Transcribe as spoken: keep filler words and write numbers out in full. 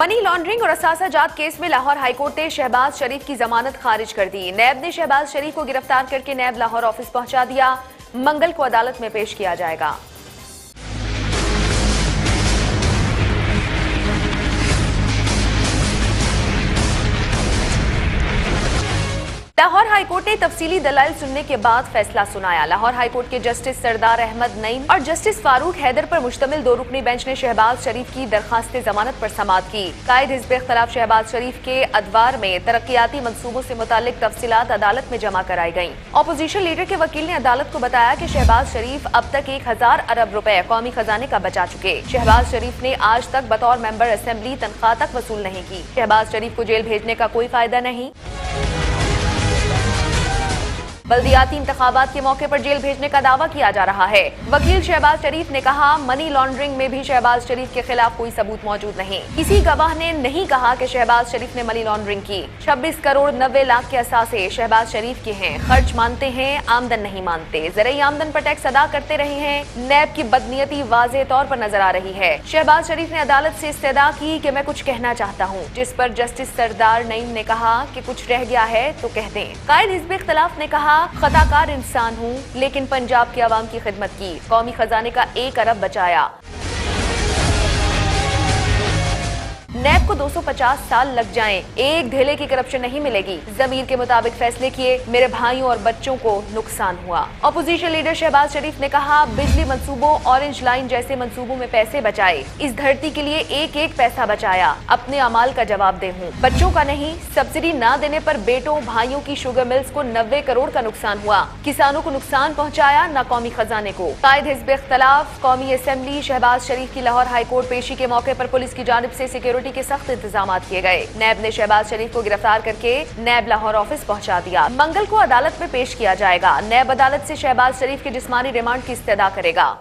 Money laundering और अस्सह जाद case में लाहौर हाई कोर्ट ने शहबाज शरीफ की जमानत खारिज कर दी। नैब ने शहबाज शरीफ को गिरफ्तार करके नैब लाहौर ऑफिस पहुंचा दिया। मंगल को अदालत में पेश किया जाएगा। लाहौर हाई कोर्ट ने तफसीली दलाइल सुनने के बाद फैसला सुनाया। लाहौर हाई कोर्ट के जस्टिस सरदार अहमद नईम और जस्टिस फारूक हैदर पर मुश्तमिल दो रुकनी बेंच ने शहबाज शरीफ की दरखास्त जमानत पर समाअत की। कायद हिज़्ब इख्तिलाफ शहबाज शरीफ के अदवार में तरक्याती मनसूबों से मुतालिक तफसीलात अदालत में जमा कराई गयी। अपोजिशन लीडर के वकील ने अदालत को बताया की शहबाज शरीफ अब तक एक हजार अरब रुपए कौमी खजाने का बचा चुके। शहबाज शरीफ ने आज तक बतौर मेंबर असेंबली तनख्वाह तक वसूल नहीं की। शहबाज शरीफ को जेल भेजने का कोई फायदा नहीं। बल्दियाती इंतखाबात के मौके पर जेल भेजने का दावा किया जा रहा है। वकील शहबाज शरीफ ने कहा मनी लॉन्ड्रिंग में भी शहबाज शरीफ के खिलाफ कोई सबूत मौजूद नहीं। किसी गवाह ने नहीं कहा कि शहबाज शरीफ ने मनी लॉन्ड्रिंग की। छब्बीस करोड़ नब्बे लाख के असासे शहबाज शरीफ के हैं। खर्च मानते हैं, आमदन नहीं मानते। जरिए आमदन पर टैक्स अदा करते रहे हैं। नैब की बदनीयती वाजे तौर पर नजर आ रही है। शहबाज शरीफ ने अदालत से इस्तदा की कि मैं कुछ कहना चाहता हूँ, जिस पर जस्टिस सरदार नईम ने कहा कि कुछ रह गया है तो कह दें। कायद हिज़्ब इख्तिलाफ ने कहा खताकार इंसान हूँ, लेकिन पंजाब के आवाम की खिदमत की, कौमी खजाने का एक अरब बचाया। नैब को दो सौ पचास साल लग जाएं, एक ढेले की करप्शन नहीं मिलेगी। जमीर के मुताबिक फैसले किए, मेरे भाइयों और बच्चों को नुकसान हुआ। अपोजिशन लीडर शहबाज शरीफ ने कहा बिजली मंसूबों, ऑरेंज लाइन जैसे मंसूबों में पैसे बचाए, इस धरती के लिए एक एक पैसा बचाया। अपने अमाल का जवाब दे हूँ, बच्चों का नहीं। सब्सिडी न देने पर बेटों भाइयों की शुगर मिल्स को नब्बे करोड़ का नुकसान हुआ। किसानों को नुकसान पहुँचाया, न कौमी खजाने को। कायद हिज़्ब इख्तिलाफ कौमी असेंबली शहबाज शरीफ की लाहौर हाई कोर्ट पेशी के मौके पर पुलिस की जानिब से सिक्योरिटी के सख्त इंतजाम किए गए। नैब ने शहबाज शरीफ को गिरफ्तार करके नैब लाहौर ऑफिस पहुंचा दिया। मंगल को अदालत में पेश किया जाएगा। नैब अदालत से शहबाज शरीफ के जिस्मानी रिमांड की इस्तदा करेगा।